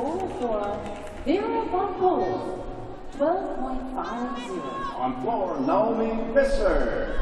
goal for 0 bunkholes, 12.50. On floor, Naomi Visser.